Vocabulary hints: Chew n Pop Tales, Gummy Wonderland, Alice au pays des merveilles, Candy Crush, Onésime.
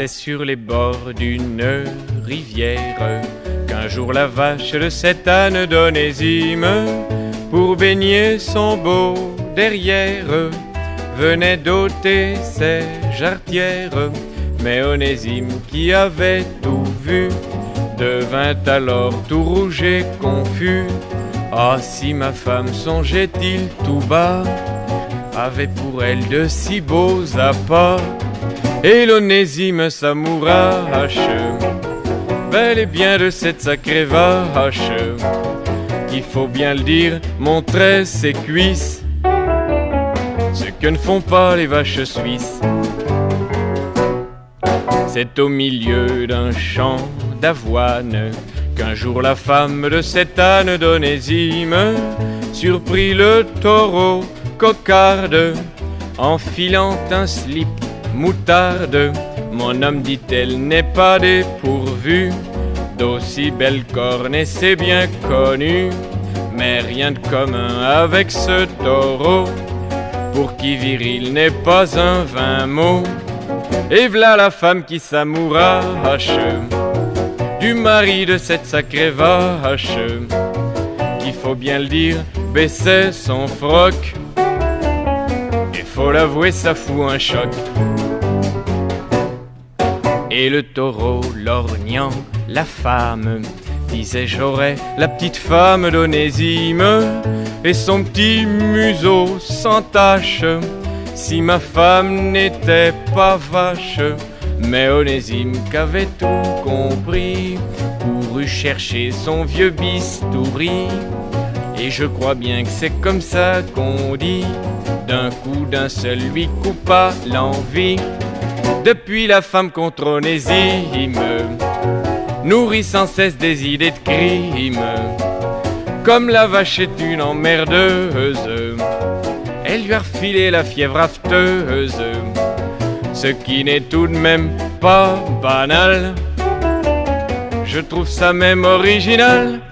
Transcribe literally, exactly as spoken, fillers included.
C'est sur les bords d'une rivière qu'un jour la vache de cette âne d'Onésime, pour baigner son beau derrière, venait d'ôter ses jarretières. Mais Onésime, qui avait tout vu, devint alors tout rouge et confus. Ah, si ma femme, songeait-il tout bas, avait pour elle de si beaux appas. Et l'Onésime s'amourache bel et bien de cette sacrée vache, qu'il faut bien le dire, montrait ses cuisses, ce que ne font pas les vaches suisses. C'est au milieu d'un champ d'avoine qu'un jour la femme de cette âne d'Onésime surprit le taureau cocarde en filant un slip moutarde. Mon homme, dit-elle, n'est pas dépourvu d'aussi belles cornes et c'est bien connu, mais rien de commun avec ce taureau, pour qui viril n'est pas un vain mot. Et v'là la femme qui s'amourache du mari de cette sacrée vache, qu'il faut bien le dire, baissait son froc, et faut l'avouer, ça fout un choc. Et le taureau, lorgnant la femme, disait: j'aurais la petite femme d'Onésime et son petit museau sans tache, si ma femme n'était pas vache. Mais Onésime, qu'avait tout compris, courut chercher son vieux bistouri. Et je crois bien que c'est comme ça qu'on dit, d'un coup d'un seul lui coupa l'envie. Depuis, la femme contre Onésime nourrit sans cesse des idées de crime. Comme la vache est une emmerdeuse, elle lui a refilé la fièvre afteuse, ce qui n'est tout de même pas banal. Je trouve ça même original.